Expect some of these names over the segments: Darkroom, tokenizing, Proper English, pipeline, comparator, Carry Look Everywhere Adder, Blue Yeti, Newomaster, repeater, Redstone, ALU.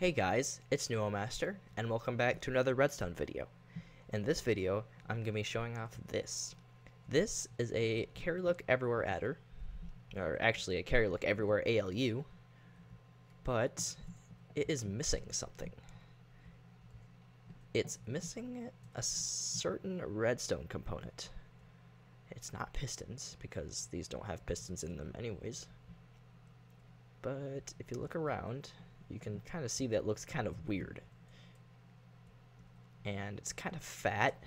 Hey guys, it's Newomaster, and welcome back to another redstone video. In this video, I'm going to be showing off this. This is a Carry Look Everywhere Adder, or actually a Carry Look Everywhere ALU, but it is missing something. It's missing a certain redstone component. It's not pistons, because these don't have pistons in them anyways. But if you look around, you can kind of see that it looks kind of weird. And it's kind of fat,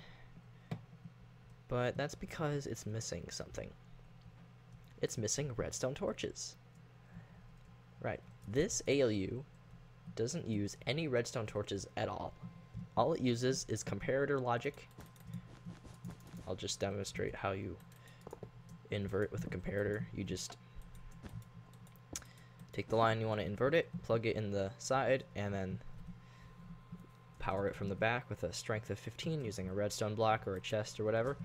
but that's because it's missing something. It's missing redstone torches. Right, this ALU doesn't use any redstone torches at all. All it uses is comparator logic. I'll just demonstrate how you invert with a comparator. You just take the line you want to invert it, plug it in the side, and then power it from the back with a strength of 15 using a redstone block or a chest or whatever.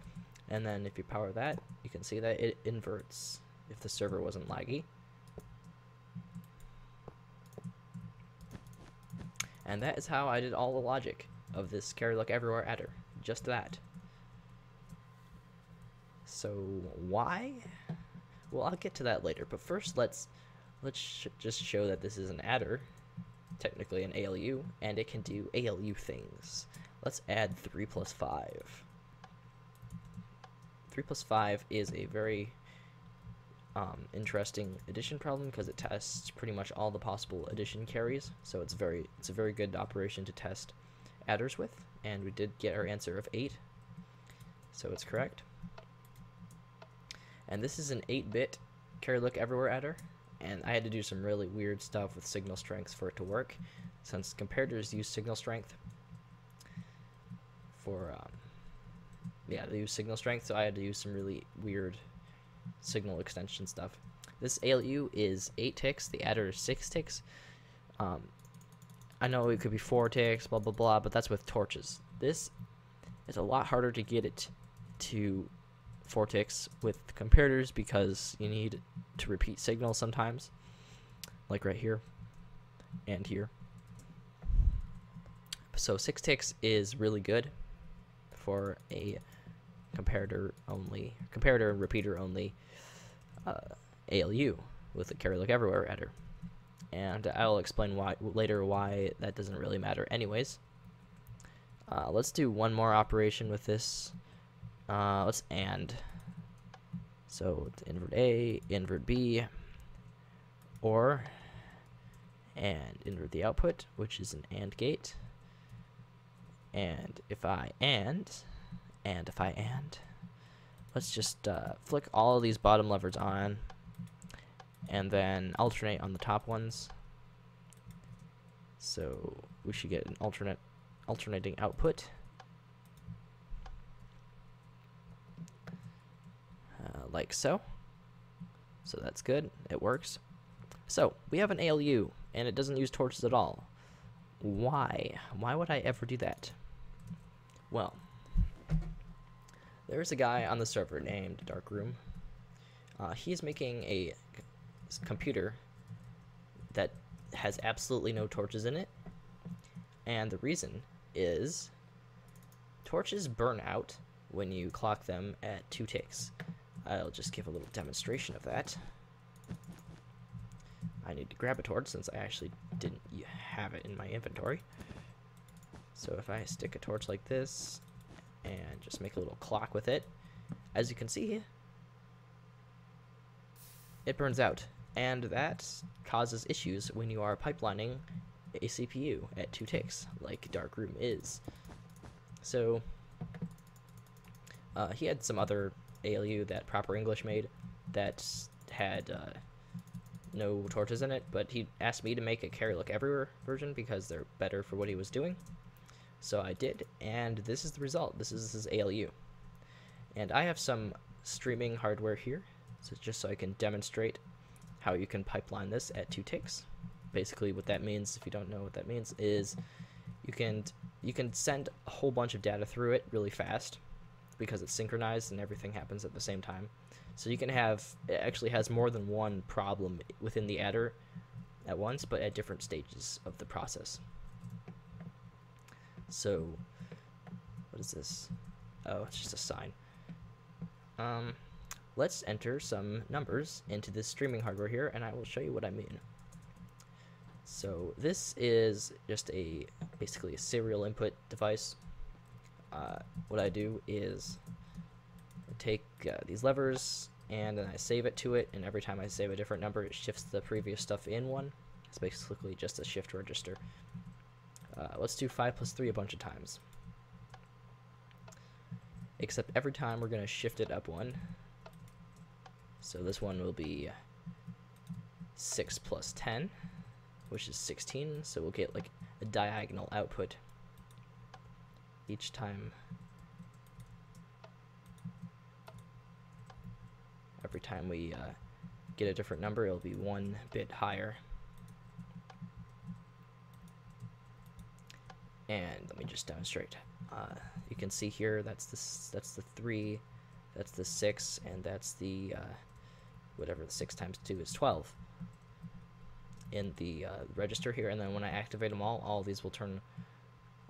And then if you power that, you can see that it inverts if the server wasn't laggy. And that is how I did all the logic of this Carry Look Everywhere adder. Just that. So why? Well, I'll get to that later, but first let's just show that this is an adder, technically an ALU, and it can do ALU things. Let's add 3 plus 5. 3 plus 5 is a very interesting addition problem because it tests pretty much all the possible addition carries, so it's a very good operation to test adders with, and we did get our answer of 8, so it's correct. And this is an 8-bit Carry Look Everywhere adder. And I had to do some really weird stuff with signal strengths for it to work, since comparators use signal strength for, they use signal strength, so I had to use some really weird signal extension stuff. This ALU is 8 ticks, the adder is 6 ticks. I know it could be 4 ticks, blah, blah, blah, but that's with torches. This is a lot harder to get it to 4 ticks with comparators because you need to repeat signals sometimes, like right here and here. So 6 ticks is really good for a comparator and repeater only ALU with a Carry Look Everywhere adder, and I'll explain why later, why that doesn't really matter anyways. Let's do one more operation with this. Let's AND. So invert A, invert B, OR, and invert the output, which is an AND gate. And if I AND, and if I AND, let's just flick all of these bottom levers on, and then alternate on the top ones. So we should get an alternating output. Like so. So that's good. It works. So we have an ALU and it doesn't use torches at all. Why? Why would I ever do that? Well, there's a guy on the server named Darkroom. He's making a computer that has absolutely no torches in it, and the reason is torches burn out when you clock them at 2 ticks. I'll just give a little demonstration of that. I need to grab a torch since I actually didn't have it in my inventory. So if I stick a torch like this and just make a little clock with it, as you can see, it burns out. And that causes issues when you are pipelining a CPU at 2 ticks, like Darkroom is. So he had some other ALU that Proper English made that had no torches in it, but he asked me to make a Carry Look Everywhere version because they're better for what he was doing. So I did, and this is the result. This is his ALU. And I have some streaming hardware here, so just so I can demonstrate how you can pipeline this at 2 ticks. Basically what that means, if you don't know what that means, is you can send a whole bunch of data through it really fast, because it's synchronized and everything happens at the same time. So you can have, it actually has more than one problem within the adder at once, but at different stages of the process. So, what is this? Oh, it's just a sign. Let's enter some numbers into this streaming hardware here, and I will show you what I mean. So this is just basically a serial input device. What I do is take these levers, and then I save it to it, and every time I save a different number, it shifts the previous stuff in one. It's basically just a shift register. Let's do 5 plus 3 a bunch of times. Except every time we're going to shift it up one. So this one will be 6 plus 10, which is 16. So we'll get like a diagonal output each time. Every time we get a different number, it'll be one bit higher. And let me just demonstrate. You can see here that's the 3, that's the 6, and that's the whatever the 6 times 2 is 12 in the register here. And then when I activate them all these will turn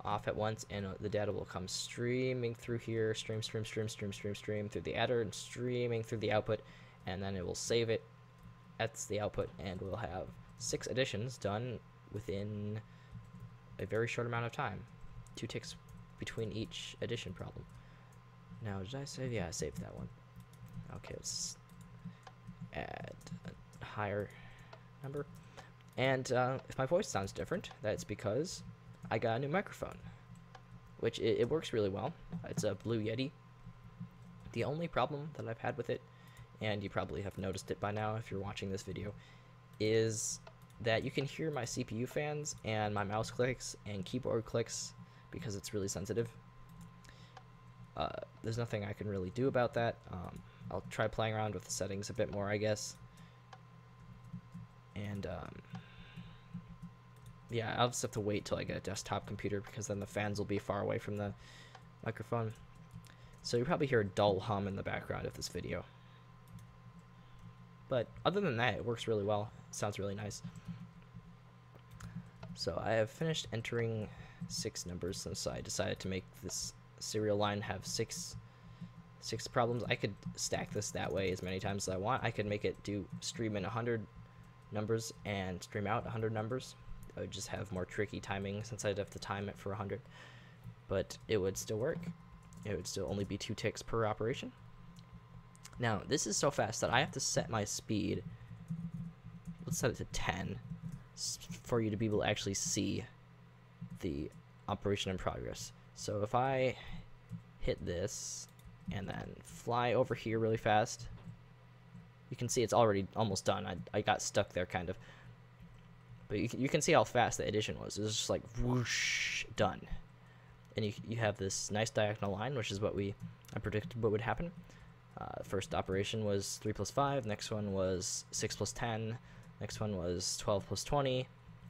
off at once, and the data will come streaming through here, stream through the adder and streaming through the output, and then it will save it. That's the output, and we'll have 6 additions done within a very short amount of time, 2 ticks between each addition problem. Now, did I save? Yeah, I saved that one. Okay, let's add a higher number. And if my voice sounds different, that's because I got a new microphone, which it works really well. It's a Blue Yeti. The only problem that I've had with it, and you probably have noticed it by now if you're watching this video, is that you can hear my CPU fans and my mouse clicks and keyboard clicks because it's really sensitive. There's nothing I can really do about that. I'll try playing around with the settings a bit more, I guess. And yeah, I'll just have to wait till I get a desktop computer because then the fans will be far away from the microphone. So you'll probably hear a dull hum in the background of this video. But other than that, it works really well. It sounds really nice. So I have finished entering 6 numbers since I decided to make this serial line have six problems. I could stack this that way as many times as I want. I could make it do stream in 100 numbers and stream out 100 numbers. I would just have more tricky timing since I'd have to time it for 100. But it would still work. It would still only be 2 ticks per operation. Now, this is so fast that I have to set my speed. Let's set it to 10 for you to be able to actually see the operation in progress. So if I hit this and then fly over here really fast, you can see it's already almost done. I got stuck there, kind of. But you can see how fast the addition was. It was just like whoosh, done. And you have this nice diagonal line, which is what I predicted what would happen. First operation was 3 plus 5, next one was 6 plus 10, next one was 12 plus 20,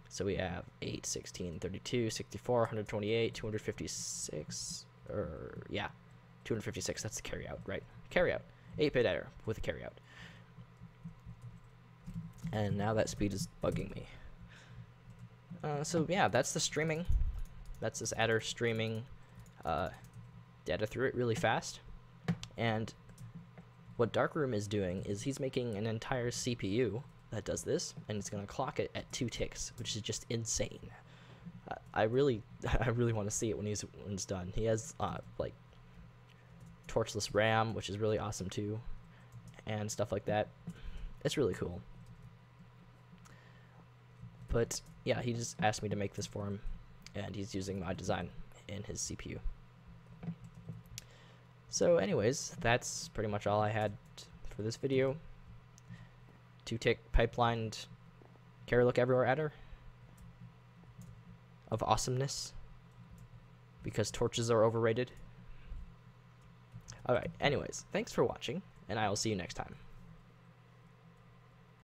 so we have 8, 16, 32, 64, 128, 256, or yeah, 256, that's the carry out, right? Carry out, 8-bit error with a carry out. And now that speed is bugging me. So yeah, that's the streaming. That's this adder streaming data through it really fast. And what Darkroom is doing is he's making an entire CPU that does this, and it's going to clock it at 2 ticks, which is just insane. I really want to see it when it's done. He has like torchless RAM, which is really awesome too, and stuff like that. It's really cool. But yeah, he just asked me to make this for him, and he's using my design in his CPU. So anyways, that's pretty much all I had for this video. 2-tick pipelined Carry Look Everywhere Adder of awesomeness because torches are overrated. Alright, anyways, thanks for watching, and I will see you next time.